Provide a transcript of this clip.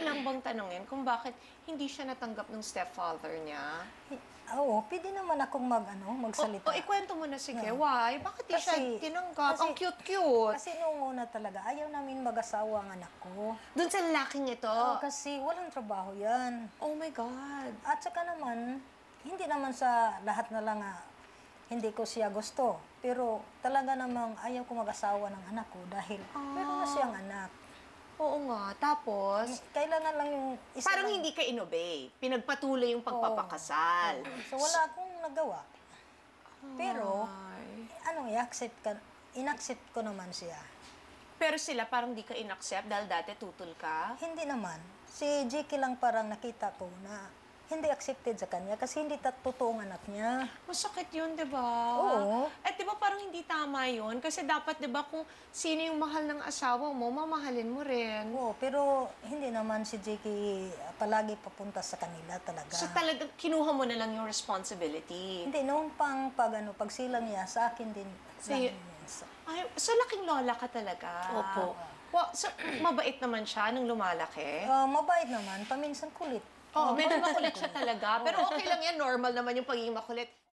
okay lang bang tanongin kung bakit hindi siya natanggap ng stepfather niya? Oo, pwede naman akong magsalita. O, ikwento mo na, sige. No. Why? Bakit di siya tinanggap? Ang cute-cute. Kasi noong una talaga, ayaw namin mag-asawa ang anak ko. Doon sa lalaking ito? Oo, kasi walang trabaho yan. Oh my God. At saka naman, hindi naman sa lahat na lang hindi ko siya gusto. Pero talaga namang ayaw ko mag-asawa ng anak ko dahil meron na siyang anak. Oo nga. Tapos? Kailangan lang yung isa. Parang lang, hindi ka inobey. Pinagpatuloy yung pagpapakasal. Oh. So, wala akong nagawa. Pero, inaccept ko naman siya. Pero sila parang di ka inaccept dahil dati tutol ka? Hindi naman. Si Jiki lang parang nakita ko na hindi accepted sa kanya kasi hindi totoong anak niya. Masakit yun, di ba? Oo. At di ba parang hindi tama yun? Kasi dapat, di ba, kung sino yung mahal ng asawa mo, mamahalin mo rin. Oo, pero hindi naman si Jackie palagi papunta sa kanila talaga. So talaga, kinuha mo na lang yung responsibility? Hindi, noong pagsilang niya, sa akin din. So laking lola ka talaga? Opo. Wow, so mabait naman siya nung lumalaki? Mabait naman, paminsan kulit. Oo, medyo makulit siya talaga. Pero okay lang yan, normal naman yung pagiging makulit.